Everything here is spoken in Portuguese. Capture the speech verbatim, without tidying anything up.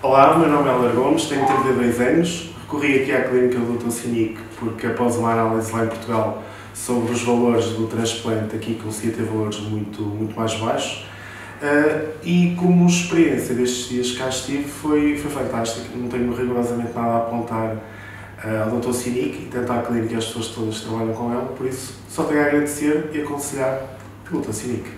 Olá, meu nome é Hélder Gomes, tenho trinta e dois anos. Recorri aqui à clínica do doutor Cinik porque, após uma análise lá em Portugal sobre os valores do transplante, aqui conseguia ter valores muito, muito mais baixos. Uh, e como experiência destes dias que cá estive, foi, foi fantástica. Não tenho rigorosamente nada a apontar uh, ao doutor Cinik e tanto à clínica e às pessoas todas que trabalham com ela. Por isso, só tenho a agradecer e aconselhar pelo doutor Cinik.